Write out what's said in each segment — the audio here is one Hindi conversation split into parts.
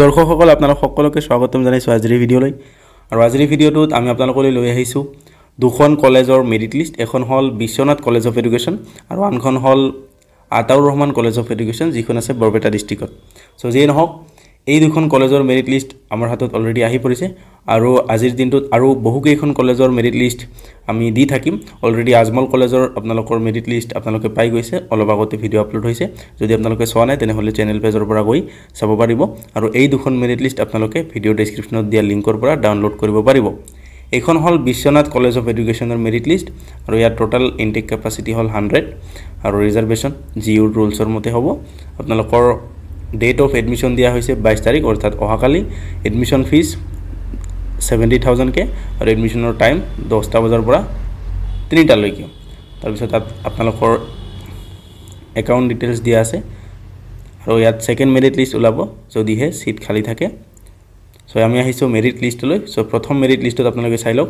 दर्शक आपलोक स्वागतम जानाइছোঁ আজিৰ ভিডিঅ'লৈ। আৰু আজিৰ ভিডিঅ'টোত আমি আপোনালোকলৈ লৈ আহিছোঁ দুখন কলেজৰ মেৰিট লিষ্ট। এখন হল বিশ্বনাথ কলেজ অফ এডুকেশ্যন আৰু আনখন হল Ataur Rahman college of education, যিখন আছে বৰপেটা ডিষ্ট্ৰিক্টত। সো যেই নহওক এই দুখন কলেজৰ মেৰিট লিষ্ট আমাৰ হাতত অলৰেডি আহি পৰিছে। আৰু আজিৰ দিনটোত আৰু বহুকেইখন কলেজৰ মেৰিট লিষ্ট আমি দি থাকিম। অলৰেডি আজমল কলেজৰ আপোনালোকৰ মেৰিট লিষ্ট আপোনালোকে পাই গৈছে, অলপ আগতে ভিডিঅ' আপলোড হৈছে। যদি আপোনালোকে চোৱা নাই তেনেহ'লে চেনেল পেজৰ পৰা গৈ চাব পাৰিব। আৰু এই দুখন মেৰিট লিষ্ট আপোনালোকে ভিডিঅ' ডেছক্ৰিপশ্যনত দিয়া লিংকৰ পৰা ডাউনলোড কৰিব পাৰিব। এইখন হ'ল বিশ্বনাথ কলেজ অফ এডুকেশ্যনৰ মেৰিট লিষ্ট। আৰু ইয়াৰ টোটাল ইনটেক কেপাচিটি হ'ল 100। আৰু ৰিজাৰ্ভেশ্যন জি ইউৰ ৰুলছৰ মতে হ'ব। আপোনালোকৰ डेट ऑफ एडमिशन दिया हुई से 22 तारीख अर्थात अहाकाली। एडमिशन फीस 70,000 के और एडमिशनर टाइम 10टा बजार पर 3टालैके। तारपिছত एकाउंट डिटेल्स दिया आछे। और इयात सेकेंड मेरिट लिस्ट ओलाब जदिहे सीट खाली थाके। सो आमि आहिसो मेरिट लिस्ट लै। सो प्रथम मेरिट लिस्टत आपनालोके चाइ लওক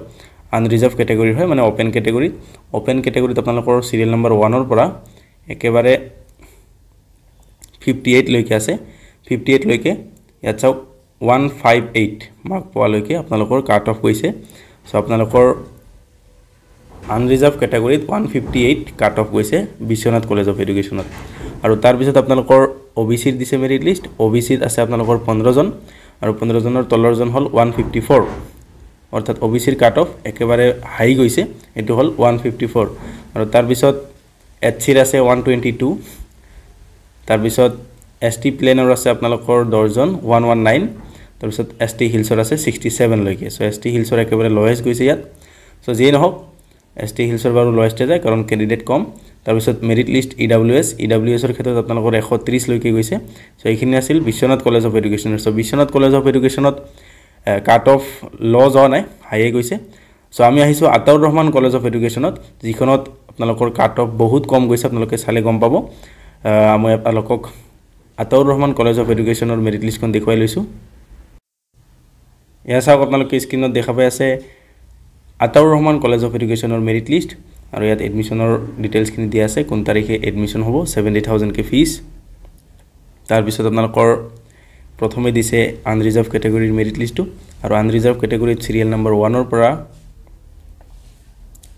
आनरिजार्भ केटेगरी है, माने ओपेन केटेगरी। ओपेन केटेगरीत आपनालोकर सिरियल नम्बर 1 पर एकेबारे 58 লৈকে আছে। 58 লৈকে ইয়াত চাওক 158 মাৰ্ক পোৱালৈকে আপোনালোকৰ কাট অফ গৈছে। সো আপোনালোকৰ আনৰিজাৰ্ভ কেটেগৰীত 158 কাট অফ গৈছে বিশ্বনাথ কলেজ অফ এডুকেশ্যনত। আৰু তাৰ পিছত আপোনালোকৰ ওবিসিৰ দিছে মেৰিট লিষ্ট। ওবিসিত আছে আপোনালোকৰ 15 জন আৰু 15 জনৰ তলৰ জন হল 154, অৰ্থাৎ ওবিসিৰ কাট অফ একেবাৰে হাই গৈছে, এটো হল 154। আৰু তাৰ পিছত এছচিৰ আছে 122। तार पिছত एसटी प्लेनर आसे आपनालोकर 10 जन 119। तार पिছত एसटी हिल्सर आसे 67 लैके। सो एसटी हिल्सर एकेबारे लयेस्ट गई इतना। सो जे नहक एसटी हिल्सर बारू लयेस्टे जाए कारण कैंडिडेट कम। तार पिছত मेरिट लिस्ट इ डब्ल्यू एसर क्षेत्र आपनालोकर 130 लैके गई। सो ये आसिल Biswanath college of education. So Biswanath college of education cut off ल जा ना हाइए गई। सो आम Ataur Rahman college of education जिखन आपनालोकर काट अफ बहुत कम गई आपन चाले गम पा। मैं आपलोक Ataur Rahman college of education merit list देखाई लैसो। इतना चाक अपने स्क्रीन देखा पाई Ataur Rahman college of education merit list. और इतना एडमिशनर डिटेल्स दिया है कौन तारीखे एडमिशन हम 70,000 के फीस। तार पास आपलोर प्रथम दी से आनरिजार्भ कैटेगरी मेरिट लिस्ट। और आनरिजार्भ कैटेगरी सीरियल नम्बर 1 पर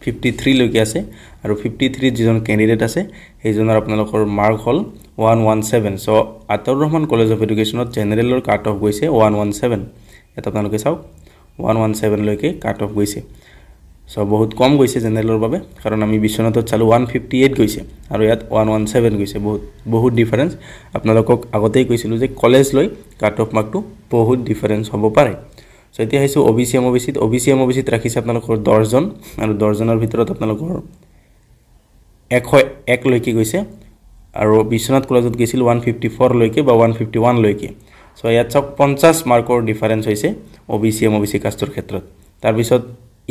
53 लैके आसे। और 53 जी कैंडिडेट आसे एजोनर आपनालोकर मार्क हल 117। So Ataur Rahman college of education जेनेरेलर काट अफ गई 117। इतना आपनालोके चाওক 117 लैके काट अफ गई। सो बहुत कम गई जेनेरेलर कारण आम विश्वनाथ चालू 158 गई और इतना 117 गई। बहुत डिफारेन्स आपनालोक आगते ही कलेज लै काट अफ मार्क बहुत डिफारेन्स हम पे। सो इतना आसो O B C M O B C राखिसे आपनालोकर 10 जन और 10 जनर भितर आपनालोकर 101 लैके गई। और विश्वनाथ कलेज गई 154 लैके 151 लैके। सो इतना चाक 50 मार्कर डिफारेन्स होइसे ओ बी सी कास्टर क्षेत्र। तार पिছত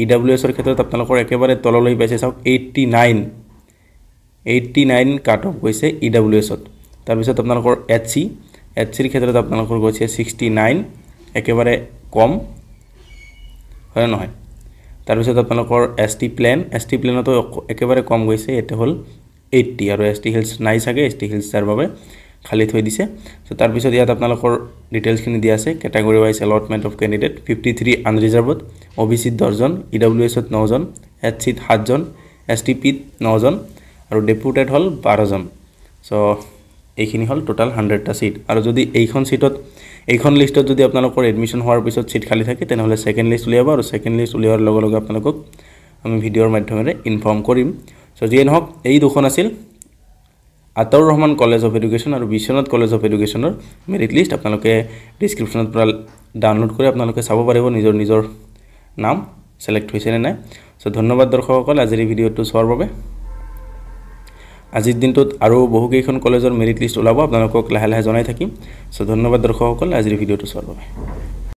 इ डब्ल्यू एसर क्षेत्र आपनालोकर एकेबारे तललै पाइसे चाक 89 काट अफ गई इ डब्ल्यू एसत। तार पिছত आपनालोकर एच सी क्षेत्र आपनालोकर गई 69 एकेबारे कम है ना। तार पास आपलोर एस टी प्लेन तो एकेबारे कम गई से ये हल 80। और एस टी हिल्स नाई सके एस टी हिल्स तार खाली थी दी। सो तार पास इतना आपलोर डिटेल्स दिया है category wise allotment of candidate 53 आनरिजार्भत, ओ बी सीत 10 जन, इ डब्ल्यू एसत 9 जन, एच सीत 7 जन, एस टी पीत 9 जन और डेपुटेड हल 12 जन। सो ये हल टोटाल 100टा सीट। और जो यह सीटत এইখন লিষ্টত যদি আপোনালোকৰ এডমিশন হোৱাৰ পিছত সিট খালি থাকে তেনেহলে সেকেন্ড লিষ্ট উলিয়াব। আৰু সেকেন্ড লিষ্ট উলিয়াৰ লগে লগে আপোনালোকক আমি ভিডিঅ'ৰ মাধ্যমেৰে ইনফৰ্ম কৰিম। সো যেন হওক এই দুখন আছিল Ataur Rahman college of education আৰু বিশ্বনাথ কলেজ অফ এডুকেশ্যনৰ মেৰিট লিষ্ট। আপোনালোকে ডেছক্ৰিপশ্যনত পৰা ডাউনলোড কৰি আপোনালোকে চাব পাৰিব নিজৰ নিজৰ নাম সিলেক্ট হৈছে নে নাই। সো ধন্যবাদ দৰ্শকসকল আজিৰ ভিডিঅ'টো চোৱাৰ বাবে। আজিৰ দিনটোত আৰু বহুকেইখন কলেজৰ মেৰিট লিষ্ট ওলাব আপোনালোকক লাহে লাহে জনাই থাকিম। সো ধন্যবাদ দৰ্শকসকল আজিৰ ভিডিঅ'টো চোৱাৰ বাবে।